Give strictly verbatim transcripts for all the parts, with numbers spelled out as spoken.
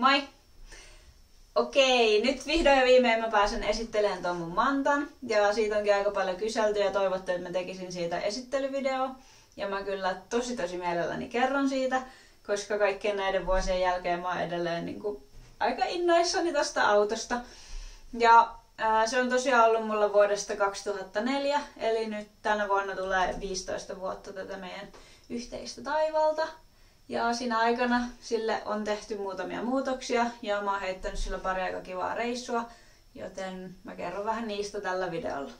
Moi! Okei, nyt vihdoin ja viimein mä pääsen esittelemään tuon mun Mantan. Ja siitä onkin aika paljon kyselty ja toivottu, että mä tekisin siitä esittelyvideo. Ja mä kyllä tosi tosi mielelläni kerron siitä, koska kaikkien näiden vuosien jälkeen mä oon edelleen niin kuin aika innoissani tästä autosta. Ja ää, se on tosiaan ollut mulla vuodesta kaksituhattaneljä, eli nyt tänä vuonna tulee viisitoista vuotta tätä meidän yhteistä taivalta. Ja siinä aikana sille on tehty muutamia muutoksia ja mä oon heittänyt sillä pari aika kivaa reissua, joten mä kerron vähän niistä tällä videolla.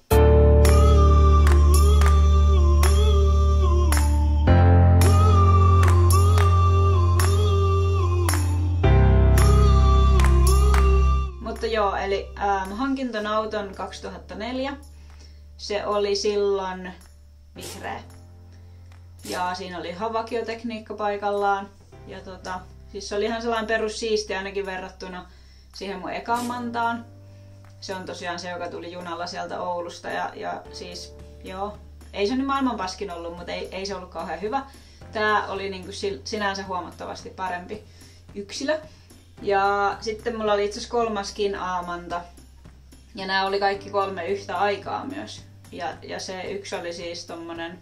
Mutta joo, eli äh, mä hankin ton auton kaksituhattaneljä. Se oli silloin vihreä. Ja siinä oli ihan vakiotekniikka paikallaan. Ja tota, siis se oli ihan sellainen perussiisti ainakin verrattuna siihen mun ekaan Mantaan. Se on tosiaan se, joka tuli junalla sieltä Oulusta. Ja, ja siis, joo, ei se nyt maailman paskin ollut, mutta ei, ei se ollut kauhean hyvä. Tää oli niinku sinänsä huomattavasti parempi yksilö. Ja sitten mulla oli itse asiassa kolmaskin A-manta. Ja nämä oli kaikki kolme yhtä aikaa myös. Ja, ja se yksi oli siis tommonen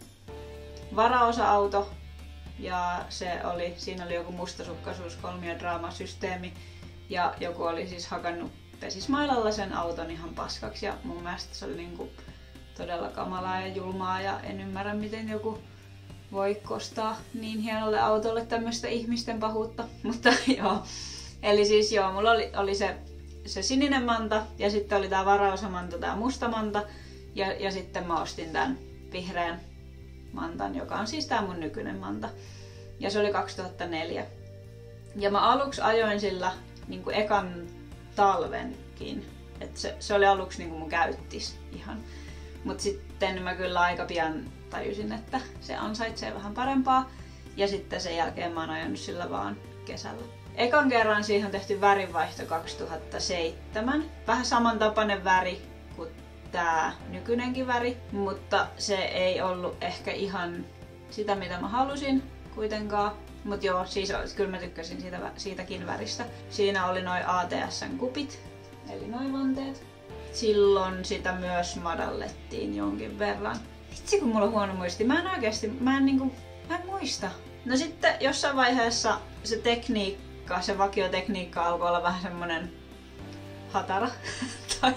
varaosa-auto ja se oli, siinä oli joku mustasukkaisuus, kolmiodraamasysteemi ja joku oli siis hakannut pesismailalla sen auton ihan paskaksi ja mun mielestä se oli niinku todella kamalaa ja julmaa ja en ymmärrä miten joku voi kostaa niin hienolle autolle tämmöistä ihmisten pahuutta, mutta joo. Eli siis joo, mulla oli, oli se, se sininen Manta ja sitten oli tää varaosamanta, tää musta Manta ja, ja sitten mä ostin tän vihreän Mantan, joka on siis tää mun nykyinen Manta. Ja se oli kaksituhattaneljä. Ja mä aluksi ajoin sillä niin kuin ekan talvenkin. Et se, se oli aluksi niin kuin mun käyttis ihan. Mut sitten mä kyllä aika pian tajusin, että se ansaitsee vähän parempaa. Ja sitten sen jälkeen mä oon ajanut sillä vaan kesällä. Ekan kerran siihen on tehty värinvaihto kaksituhattaseitsemän. Vähän samantapainen väri kuin tää nykyinenkin väri, mutta se ei ollut ehkä ihan sitä mitä mä halusin kuitenkaan. Mut joo, siis kyllä mä tykkäsin siitä, siitäkin väristä. Siinä oli noi A T S:n kupit, eli noi vanteet. Silloin sitä myös madallettiin jonkin verran. Vitsi kun mulla on huono muisti, mä en oikeesti, mä en niinku, mä en muista. No sitten jossain vaiheessa se tekniikka, se vakiotekniikka alkoi olla vähän semmonen hatara. Tai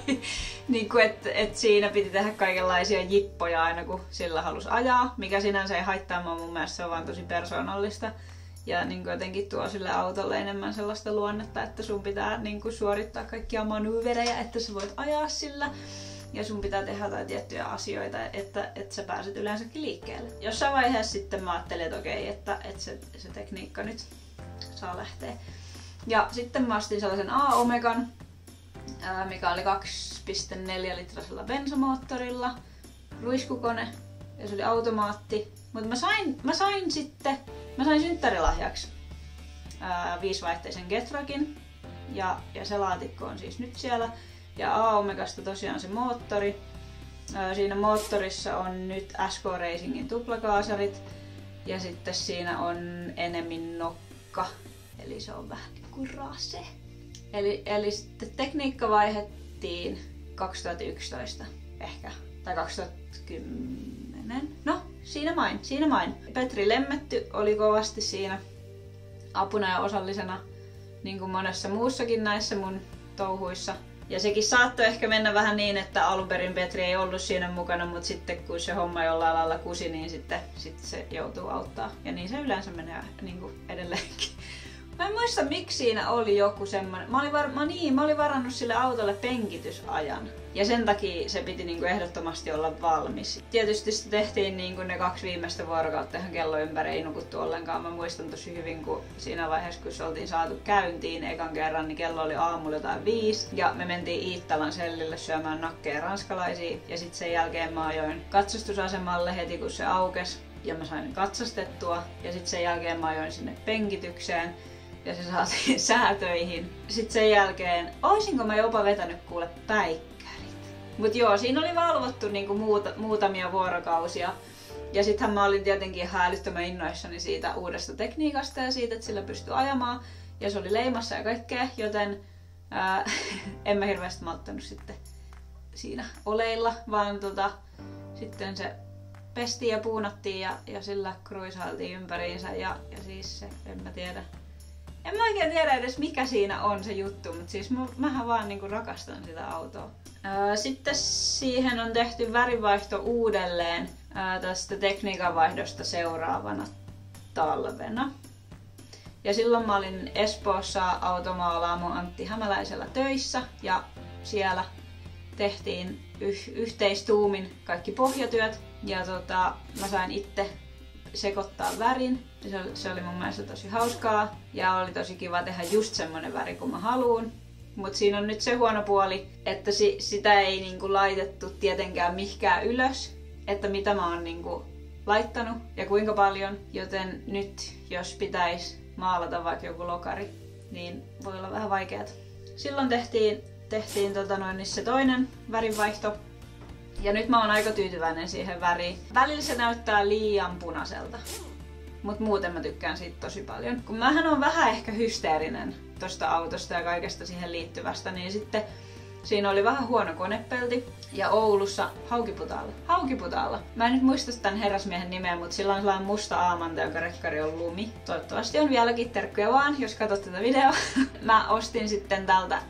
niin kuin, että et siinä piti tehdä kaikenlaisia jippoja aina kun sillä halusi ajaa, mikä sinänsä ei haittaa mua, mun mielestä se on vaan tosi persoonallista. Ja niin kuin jotenkin tuo sille autolle enemmän sellaista luonnetta, että sun pitää niin kuin suorittaa kaikkia manuverejä, että sä voit ajaa sillä. Ja sun pitää tehdä jotain tiettyjä asioita, että, että sä pääset yleensäkin liikkeelle. Jossain vaiheessa sitten mä ajattelin, että okei, että, että se, se tekniikka nyt saa lähteä. Ja sitten mä astin sellaisen A-omegan, mikä oli kaksi pilkku neljä litrasella bensamoottorilla, ruiskukone ja se oli automaatti. Mutta mä sain, mä sain sitten, mä sain synttärilahjaksi ää, viisivaihteisen Getragin ja, ja se laatikko on siis nyt siellä. Ja A-omegasta tosiaan se moottori. Ää, siinä moottorissa on nyt S K Racingin tuplakaasarit ja sitten siinä on enemmän nokka, eli se on vähän niin kuin rase. Eli, eli sitten tekniikka vaihdettiin kaksituhattayksitoista ehkä, tai kaksituhattakymmenen. No, siinä main, siinä main. Petri Lemmetty oli kovasti siinä apuna ja osallisena, niin kuin monessa muussakin näissä mun touhuissa. Ja sekin saattoi ehkä mennä vähän niin, että alun perin Petri ei ollut siinä mukana, mutta sitten kun se homma jollain lailla kusi, niin sitten, sitten se joutuu auttaa. Ja niin se yleensä menee niin kuin edelleenkin. Mä en muista miksi siinä oli joku semmonen. Mä olin, var... mä, niin, mä olin varannut sille autolle penkitysajan. Ja sen takia se piti niinku ehdottomasti olla valmis. Tietysti se tehtiin niinku ne kaksi viimeistä vuorokautta ihan kello ympäri, ei nukuttu ollenkaan. Mä muistan tosi hyvin, kun siinä vaiheessa kun se oltiin saatu käyntiin ekan kerran, niin kello oli aamulla jotain viisi. Ja me mentiin Iittalan sellille syömään nakkeja ranskalaisia. Ja sit sen jälkeen mä ajoin katsastusasemalle heti kun se aukesi. Ja mä sain katsastettua. Ja sit sen jälkeen mä ajoin sinne penkitykseen. Ja se saatiin säätöihin. Sitten sen jälkeen, oisinko mä jopa vetänyt kuule päikkärit. Mut joo, siinä oli valvottu niinku muuta, muutamia vuorokausia. Ja sittenhän mä olin tietenkin hälyttömän innoissani siitä uudesta tekniikasta ja siitä, että sillä pystyi ajamaan. ja se oli leimassa ja kaikkea, joten ää, en mä hirveästi malttanut sitten siinä oleilla, vaan tota, sitten se pestiin ja puunattiin ja, ja sillä kruisailtiin ympäriinsä ja, ja siis se, en mä tiedä. En mä oikein tiedä edes mikä siinä on se juttu, mutta siis mä, mähän vaan niinku rakastan sitä autoa. Ää, sitten siihen on tehty värivaihto uudelleen ää, tästä tekniikan vaihdosta seuraavana talvena. Ja silloin mä olin Espoossa automaalaamo Antti Hämäläisellä töissä ja siellä tehtiin yh- yhteistuumin kaikki pohjatyöt ja tota, mä sain itse sekoittaa värin. Se oli mun mielestä tosi hauskaa ja oli tosi kiva tehdä just semmonen väri kuin mä haluun. Mut siinä on nyt se huono puoli, että si- sitä ei niinku laitettu tietenkään mihkään ylös, että mitä mä oon niinku laittanut ja kuinka paljon. Joten nyt jos pitäis maalata vaikka joku lokari, niin voi olla vähän vaikeat. Silloin tehtiin, tehtiin tota noin, niin se toinen värinvaihto. Ja nyt mä oon aika tyytyväinen siihen väriin. Välillä se näyttää liian punaiselta. Mut muuten mä tykkään siitä tosi paljon. Kun mähän on vähän ehkä hysteerinen tosta autosta ja kaikesta siihen liittyvästä, niin sitten siinä oli vähän huono konepelti. Ja Oulussa Haukiputaalla. Haukiputaalla. Mä en nyt muista tän herrasmiehen nimeä, mutta sillä on sellainen musta aamanta, joka rekkari on lumi. Toivottavasti on vieläkin, terkkuja vaan, jos katsot tätä videoa. Mä ostin sitten tältä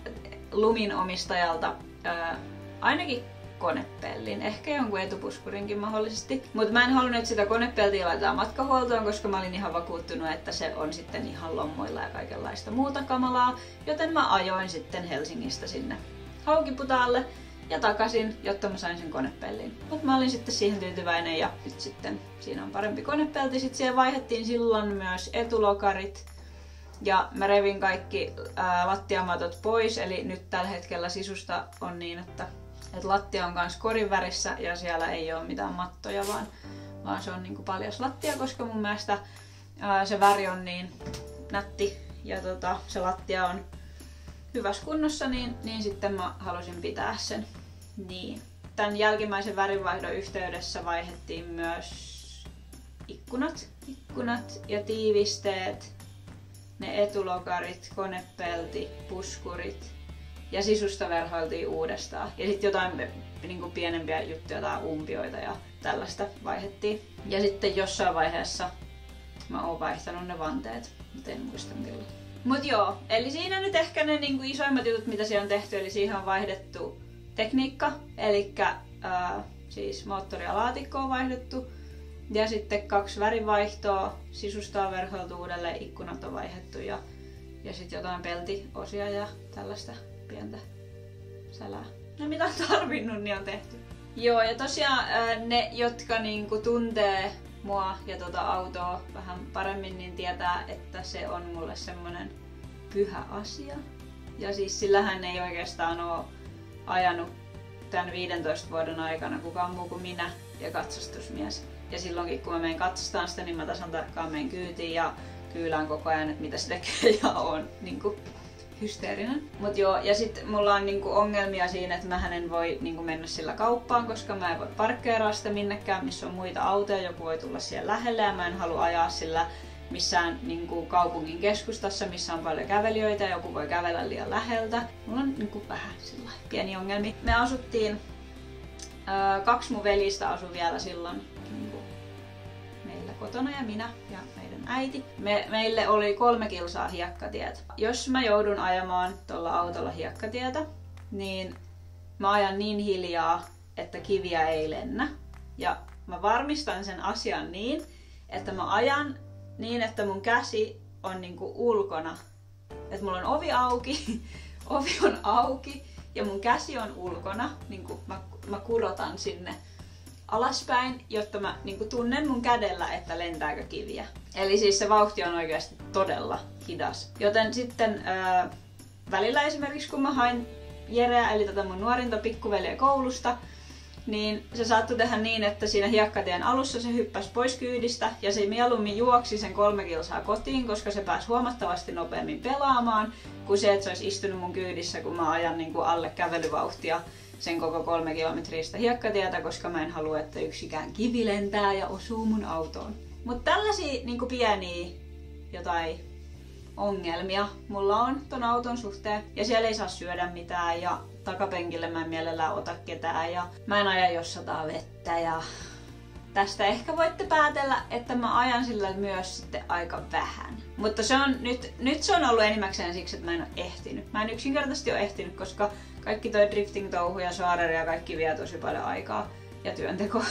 lumin omistajalta ää, ainakin konepellin, ehkä jonkun etupuskurinkin mahdollisesti. Mutta mä en halunnut sitä konepeltiä laittaa matkahuoltoon, koska mä olin ihan vakuuttunut, että se on sitten ihan lommoilla ja kaikenlaista muuta kamalaa. Joten mä ajoin sitten Helsingistä sinne Haukiputaalle ja takaisin, jotta mä sain sen konepellin. Mutta mä olin sitten siihen tyytyväinen ja nyt sitten siinä on parempi konepelti. Sitten siellä vaihdettiin silloin myös etulokarit. Ja mä revin kaikki ää, lattiamatot pois, eli nyt tällä hetkellä sisusta on niin, että Et lattia on myös korin värissä ja siellä ei ole mitään mattoja, vaan, vaan se on niinku paljas lattia, koska mun mielestä ää, se väri on niin nätti ja tota, se lattia on hyvässä kunnossa, niin, niin sitten mä halusin pitää sen niin. Tän jälkimmäisen värinvaihdon yhteydessä vaihdettiin myös ikkunat, ikkunat ja tiivisteet, ne etulokarit, konepelti, puskurit. Ja sisusta verhoiltiin uudestaan. Ja sitten jotain niinku pienempiä juttuja tai umpioita ja tällaista vaihdettiin. Ja sitten jossain vaiheessa mä oon vaihtanut ne vanteet, mutta en muista milloin. Mut joo, eli siinä nyt ehkä ne niinku isoimmat jutut, mitä siellä on tehty, eli siihen on vaihdettu tekniikka. Elikkä ää, siis moottori ja laatikko on vaihdettu. Ja sitten kaksi värivaihtoa, sisusta on verhoiltu uudelleen, ikkunat on vaihdettu ja, ja sitten jotain peltiosia ja tällaista. Pientä sälää. No mitä on tarvinnut, niin on tehty. Joo, ja tosiaan ne, jotka niinku tuntee mua ja tota autoa vähän paremmin, niin tietää, että se on mulle semmonen pyhä asia. Ja siis sillähän ei oikeastaan oo ajanut tän viidentoista vuoden aikana kukaan muu kuin minä ja katsastusmies. Ja silloinkin kun mä menen katsostamaan sitä, niin mä tasan tarkkaan menen kyytiin ja kyylään koko ajan, että mitä se tekee ja on niinku hysteerinen. Mut joo, ja sit mulla on niinku ongelmia siinä, että mähän en voi niinku mennä sillä kauppaan, koska mä en voi parkkeeraa sitä minnekään, missä on muita autoja, joku voi tulla siihen lähelle ja mä en halua ajaa sillä missään niinku kaupungin keskustassa, missä on paljon kävelijöitä, joku voi kävellä liian läheltä. Mulla on niinku vähän sillä pieni ongelmi. Me asuttiin, öö, kaksi mun velistä asui vielä silloin niinku meillä kotona ja minä ja äiti. Me, meille oli kolme kilsaa hiekkatietä. Jos mä joudun ajamaan tuolla autolla hiekkatietä, niin mä ajan niin hiljaa, että kiviä ei lennä. Ja mä varmistan sen asian niin, että mä ajan niin, että mun käsi on niinku ulkona. Että mulla on ovi auki, ovi on auki ja mun käsi on ulkona. Niinku mä, mä kurotan sinne alaspäin, jotta mä niinku tunnen mun kädellä, että lentääkö kiviä. Eli siis se vauhti on oikeasti todella hidas. Joten sitten ää, välillä esimerkiksi kun mä hain Jereä, eli tätä mun nuorinta pikkuveliä koulusta, niin se saattoi tehdä niin, että siinä hiekkatien alussa se hyppäsi pois kyydistä ja se mieluummin juoksi sen kolme kilsaa kotiin, koska se pääsi huomattavasti nopeammin pelaamaan kuin se, että se olisi istunut mun kyydissä, kun mä ajan niinku alle kävelyvauhtia sen koko kolme kilometristä hiekkatietä, koska mä en halua, että yksikään kivi lentää ja osuu mun autoon. Mutta tällaisia niinku pieniä jotain ongelmia mulla on ton auton suhteen ja siellä ei saa syödä mitään ja takapenkille mä en mielellään ota ketään ja mä en aja jos sataa vettä ja tästä ehkä voitte päätellä, että mä ajan sillä myös sitten aika vähän. Mutta se on, nyt, nyt se on ollut enimmäkseen siksi, että mä en ole ehtinyt. Mä en yksinkertaisesti ole ehtinyt, koska kaikki toi drifting-touhu ja saareri ja kaikki vie tosi paljon aikaa ja työnteko,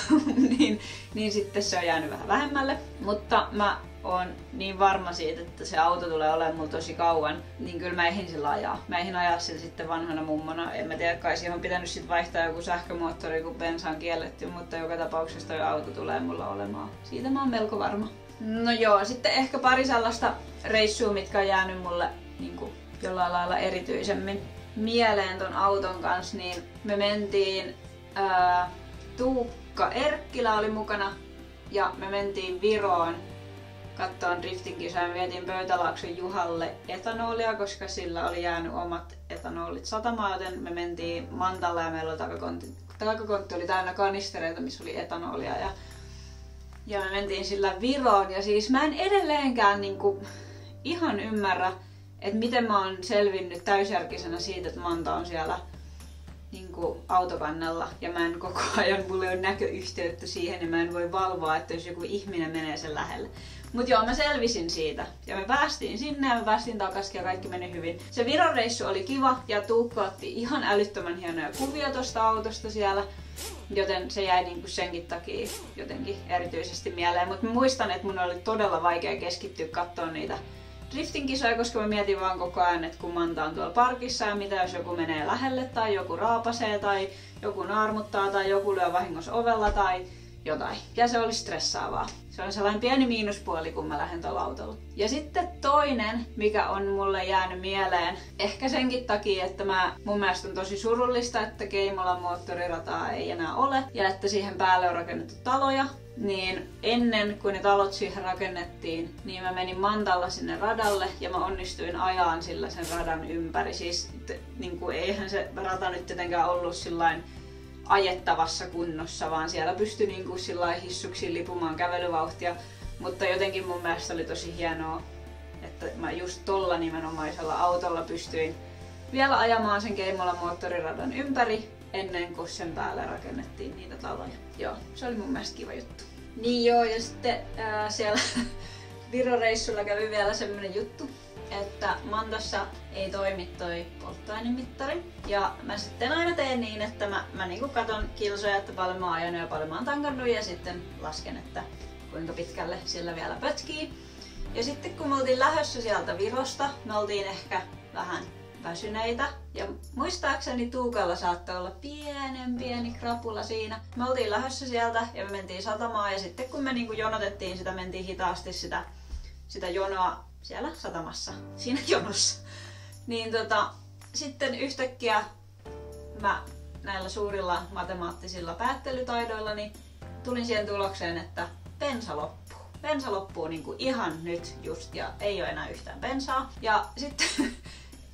niin, niin sitten se on jäänyt vähän vähemmälle. Mutta mä oon niin varma siitä, että se auto tulee olemaan mulla tosi kauan, niin kyllä mä eihin sillä ajaa. Mä eihin ajaa sillä sitten vanhana mummona. En mä tiedä, kai siihen on pitänyt sit vaihtaa joku sähkömoottori, kun bensa on kielletty, mutta joka tapauksessa toi auto tulee mulla olemaan. Siitä mä oon melko varma. No joo, sitten ehkä pari sellaista reissua, mitkä on jäänyt mulle niin kuin jollain lailla erityisemmin mieleen ton auton kanssa, niin me mentiin, ää, Tuukka Erkkilä oli mukana ja me mentiin Viroon kattoon drifting-kisaa ja vietiin Pöytälaakson Juhalle etanolia, koska sillä oli jäänyt omat etanolit satamaan, joten me mentiin Mantalla ja meillä oli takakontti, takakontti oli täynnä kanistereita, missä oli etanolia. Ja Ja me mentiin sillä Viroon ja siis mä en edelleenkään niinku ihan ymmärrä, että miten mä oon selvinnyt täysjärkisenä siitä, että Manta on siellä niinku autokannella ja mä en koko ajan, mulla ei ole näköyhteyttä siihen ja mä en voi valvoa, että jos joku ihminen menee sen lähelle. Mut joo, mä selvisin siitä ja me päästiin sinne ja me päästiin takaisin ja kaikki meni hyvin. Se Viron reissu oli kiva ja Tuukka otti ihan älyttömän hienoja kuvia tosta autosta siellä. Joten se jäi niinku senkin takia jotenkin erityisesti mieleen. Mutta muistan, että mun oli todella vaikea keskittyä katsoa niitä drifting-kisoja, koska mä mietin vaan koko ajan, että kun Manta on tuolla parkissa ja mitä jos joku menee lähelle tai joku raapasee tai joku naarmuttaa tai joku lyö vahingossa ovella tai jotain. Ja se oli stressaavaa. Se on sellainen pieni miinuspuoli, kun mä lähden tuolla autolla. Ja sitten toinen, mikä on mulle jäänyt mieleen, ehkä senkin takia, että mä, mun mielestä on tosi surullista, että Keimolan moottorirataa ei enää ole ja että siihen päälle on rakennettu taloja. Niin ennen kuin ne talot siihen rakennettiin, niin mä menin Mantalla sinne radalle ja mä onnistuin ajaan sillä sen radan ympäri. Siis niin kuin, eihän se rata nyt tietenkään ollut sillain ajettavassa kunnossa, vaan siellä pystyi niinku hissuksiin lipumaan kävelyvauhtia. Mutta jotenkin mun mielestä oli tosi hienoa, että mä just tolla nimenomaisella autolla pystyin vielä ajamaan sen Keimolan moottoriradan ympäri ennen kuin sen päälle rakennettiin niitä taloja. Joo, se oli mun mielestä kiva juttu. Niin joo, ja sitten ää, siellä Viro-reissulla kävi vielä semmonen juttu, että Mantassa ei toimi toi polttoainemittari. Ja mä sitten aina teen niin, että mä, mä niinku katon kilsoja, että paljon mä oon ajanut ja paljon mä oon tankannut ja sitten lasken, että kuinka pitkälle sillä vielä pötkii. Ja sitten kun me oltiin lähdössä sieltä Virosta, me oltiin ehkä vähän väsyneitä. Ja muistaakseni Tuukalla saattoi olla pienen pieni krapula siinä. Me oltiin lähdössä sieltä ja me mentiin satamaan ja sitten kun me niinku jonotettiin sitä, mentiin hitaasti sitä, sitä jonoa siellä satamassa, siinä jonossa. Niin tota, sitten yhtäkkiä mä näillä suurilla matemaattisilla päättelytaidoillani tulin siihen tulokseen, että bensa loppuu. Bensa loppuu niinku ihan nyt just ja ei ole enää yhtään bensaa. Ja sitten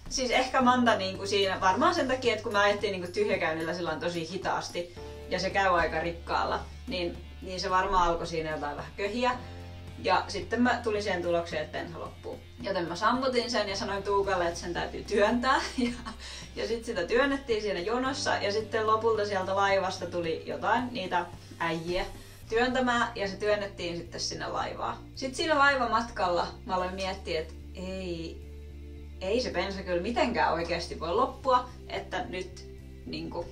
siis ehkä Manta niinku siinä varmaan sen takia, että kun mä ajettiin niinku tyhjäkäynnillä silloin tosi hitaasti ja se käy aika rikkaalla, niin, niin se varmaan alkoi siinä jotain vähän köhiä. Ja sitten mä tulin siihen tulokseen, että bensa loppuu. Joten mä sammutin sen ja sanoin Tuukalle, että sen täytyy työntää. Ja, ja sitten sitä työnnettiin siinä jonossa ja sitten lopulta sieltä laivasta tuli jotain niitä äijiä työntämään ja se työnnettiin sitten sinne laivaan. Sitten siinä laivamatkalla mä aloin miettiä, että ei, ei se bensa kyllä mitenkään oikeasti voi loppua, että nyt niinku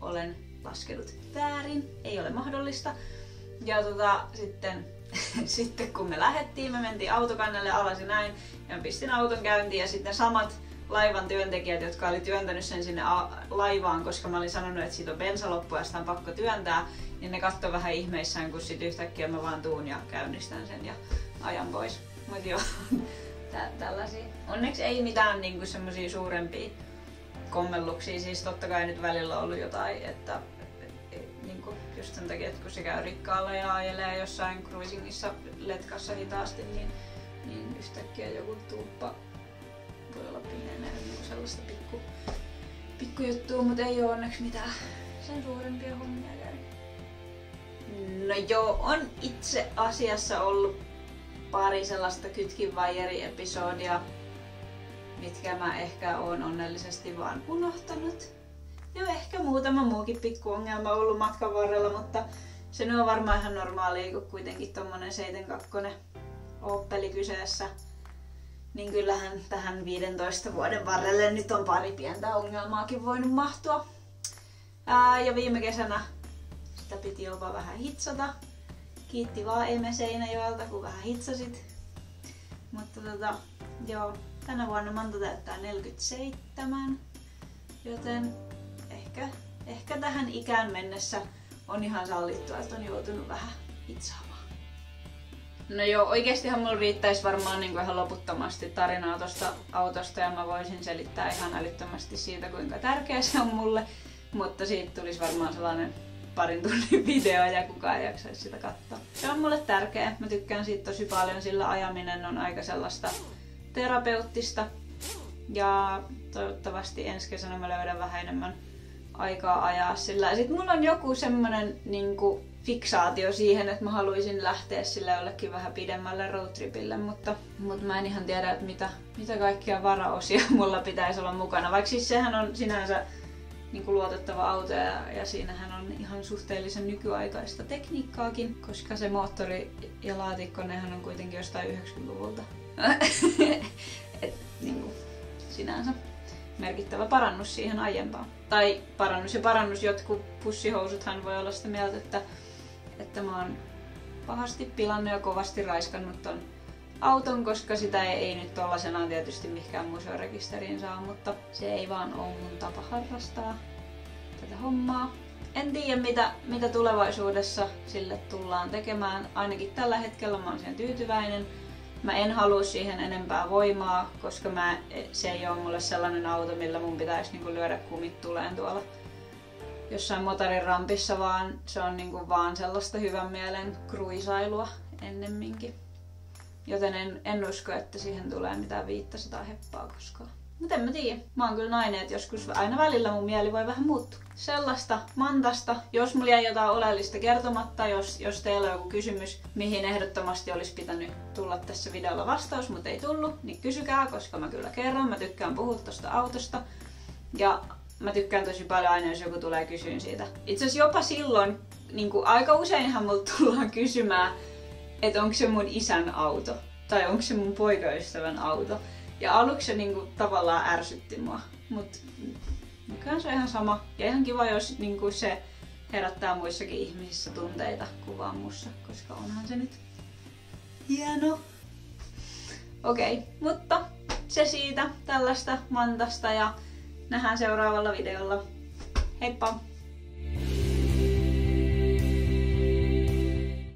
olen laskenut väärin, ei ole mahdollista. Ja tota, sitten Sitten kun me lähdettiin, me mentiin autokannelle alas ja näin ja mä pistin auton käyntiin ja sitten samat laivan työntekijät, jotka oli työntänyt sen sinne laivaan, koska mä olin sanonut, että siitä on bensa loppu ja sitä on pakko työntää, niin ne katsoi vähän ihmeissään, kun sit yhtäkkiä mä vaan tuun ja käynnistän sen ja ajan pois. Mut joo, tällaisia. Onneksi ei mitään niinku semmosia suurempia kommelluksia, siis totta kai nyt välillä on ollut jotain, että just sen takia, että kun se käy rikkaalla ja ajelee jossain cruisingissa letkassa hitaasti, niin, niin yhtäkkiä joku tuuppa voi olla pienenä, joku sellaista pikku, pikku juttua, mutta ei ole onneksi mitään sen suurempia hommia käynyt. No joo, on itse asiassa ollut pari sellaista kytkinvaieri-episodia, mitkä mä ehkä oon onnellisesti vaan unohtanut. Ja ehkä muutama muukin pikku ongelma ollut matkan varrella, mutta se on varmaan ihan normaalia, kun kuitenkin tommonen seitsemänkymmentäkaksi Opeli kyseessä. Niin kyllähän tähän viidentoista vuoden varrelle nyt on pari pientä ongelmaakin voinut mahtua. Ää, ja viime kesänä sitä piti jopa vähän hitsata. Kiitti vaan Eme Seinäjoelta, kun vähän hitsasit. Mutta tota, joo, tänä vuonna Manta täyttää neljäkymmentäseitsemän, joten ehkä, ehkä tähän ikään mennessä on ihan sallittua, että on joutunut vähän hitsaamaan. No joo, oikeestihan mulla riittäisi varmaan niin kuin ihan loputtomasti tarinaa tosta autosta ja mä voisin selittää ihan älyttömästi siitä, kuinka tärkeä se on mulle. Mutta siitä tulisi varmaan sellainen parin tunnin video ja kukaan ei jaksaisi sitä katsoa. Se on mulle tärkeä, mä tykkään siitä tosi paljon, sillä ajaminen on aika sellaista terapeuttista. Ja toivottavasti ensi kesänä mä löydän vähän enemmän aikaa ajaa sillä. Ja sit mulla on joku semmonen niinku fiksaatio siihen, että mä haluaisin lähteä sillä jollekin vähän pidemmälle roadtripille, mutta, mutta mä en ihan tiedä, että mitä, mitä kaikkia varaosia mulla pitäisi olla mukana. Vaikka siis sehän on sinänsä niin kuin luotettava auto ja, ja siinähän on ihan suhteellisen nykyaikaista tekniikkaakin, koska se moottori ja laatikko, nehän on kuitenkin jostain yhdeksänkymmentäluvulta. Et, niin kuin, sinänsä merkittävä parannus siihen aiempaan. Tai parannus ja parannus, jotkut pussihousuthan voi olla sitä mieltä, että että mä oon pahasti pilannut ja kovasti raiskannut ton auton, koska sitä ei, ei nyt tollasenaan tietysti mihinkään museorekisteriin saa, mutta se ei vaan oo mun tapa harrastaa tätä hommaa. En tiedä mitä, mitä tulevaisuudessa sille tullaan tekemään, ainakin tällä hetkellä mä oon siihen tyytyväinen. Mä en halua siihen enempää voimaa, koska mä, se ei oo mulle sellainen auto, millä mun pitäisi niinku lyödä kumit tuleen tuolla jossain motorin rampissa, vaan se on niinku vaan sellaista hyvän mielen kruisailua ennemminkin. Joten en, en usko, että siihen tulee mitään viisisataa heppaa koskaan. Mut en mä tiedä. Mä oon kyllä nainen, että joskus aina välillä mun mieli voi vähän muuttua. Sellaista Mantasta. Jos mulla jäi jotain oleellista kertomatta, jos, jos teillä on joku kysymys, mihin ehdottomasti olisi pitänyt tulla tässä videolla vastaus, mutta ei tullut, niin kysykää, koska mä kyllä kerron. Mä tykkään puhua tosta autosta. Ja mä tykkään tosi paljon aina, jos joku tulee kysyyn siitä. Itse asiassa jopa silloin, niin kuin aika useinhan multa tullaan kysymään, että onko se mun isän auto tai onko se mun poikaystävän auto. Ja aluksi se niin kuin tavallaan ärsytti mua, mutta nykyään se on ihan sama. Ja ihan kiva, jos niin kuin se herättää muissakin ihmisissä tunteita kuin vaan mussa, koska onhan se nyt hieno. Okei, okay, mutta se siitä tällaista Mantasta ja nähdään seuraavalla videolla. Heippa!